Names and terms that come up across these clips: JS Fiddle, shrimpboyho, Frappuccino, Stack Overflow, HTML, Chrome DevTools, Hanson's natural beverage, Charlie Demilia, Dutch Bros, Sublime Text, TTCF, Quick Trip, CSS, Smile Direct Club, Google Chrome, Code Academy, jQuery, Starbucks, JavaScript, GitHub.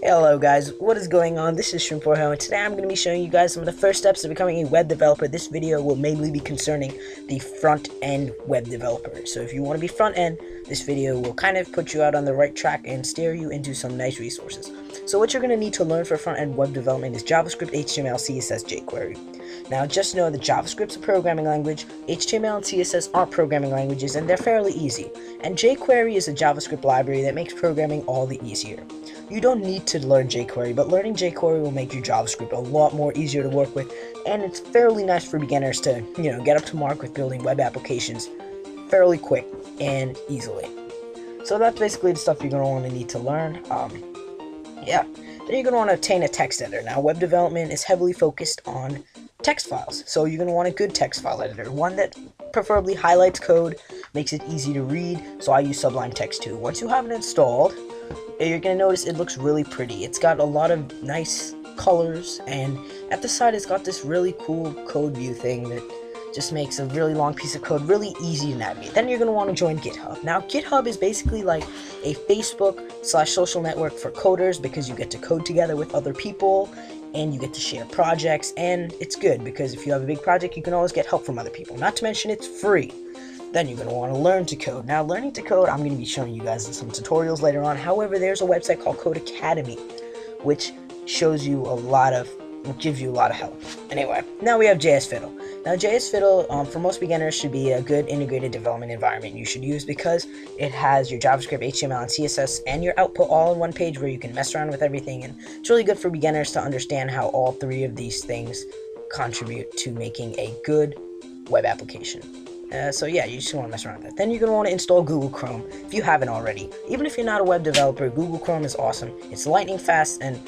Hello guys, what is going on? This is shrimpboyho, and today I'm going to be showing you guys some of the first steps of becoming a web developer. This video will mainly be concerning the front-end web developer. So if you want to be front-end, this video will kind of put you out on the right track and steer you into some nice resources. So what you're going to need to learn for front-end web development is JavaScript, HTML, CSS, jQuary. Now just know that JavaScript's a programming language, HTML and CSS aren't programming languages, and they're fairly easy. And jQuery is a JavaScript library that makes programming all the easier. You don't need to learn jQuery, but learning jQuery will make your JavaScript a lot more easier to work with, and it's fairly nice for beginners to, get up to mark with building web applications fairly quick and easily. So that's basically the stuff you're going to want to need to learn. Then you're going to want to obtain a text editor. Now, web development is heavily focused on text files, so you're going to want a good text file editor, one that preferably highlights code, makes it easy to read, so I use Sublime Text too. Once you have it installed, you're going to notice it looks really pretty. It's got a lot of nice colors, and at the side it's got this really cool code view thing that just makes a really long piece of code really easy to navigate. Then you're going to want to join GitHub. Now GitHub is basically like a Facebook/social network for coders, because you get to code together with other people and you get to share projects, and it's good because if you have a big project you can always get help from other people, not to mention it's free. Then you're going to want to learn to code. Now, learning to code, I'm going to be showing you guys some tutorials later on. However, there's a website called Code Academy, which gives you a lot of help. Anyway, now we have JS Fiddle. Now, JS Fiddle, for most beginners, should be a good integrated development environment you should use, because it has your JavaScript, HTML, and CSS, and your output all in one page where you can mess around with everything. And it's really good for beginners to understand how all three of these things contribute to making a good web application. You just want to mess around with that. Then you're going to want to install Google Chrome, if you haven't already. Even if you're not a web developer, Google Chrome is awesome. It's lightning fast, and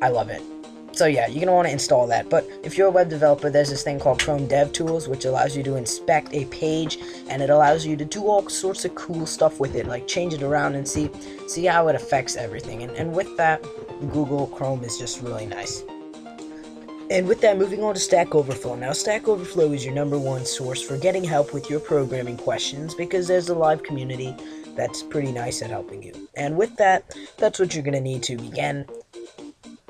I love it. So yeah, you're going to want to install that. But if you're a web developer, there's this thing called Chrome DevTools, which allows you to inspect a page, and it allows you to do all sorts of cool stuff with it, like change it around and see how it affects everything. And with that, Google Chrome is just really nice. And with that, moving on to Stack Overflow. Now, Stack Overflow is your #1 source for getting help with your programming questions, because there's a live community that's pretty nice at helping you. And with that, that's what you're going to need to begin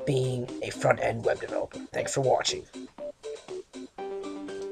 being a front-end web developer. Thanks for watching.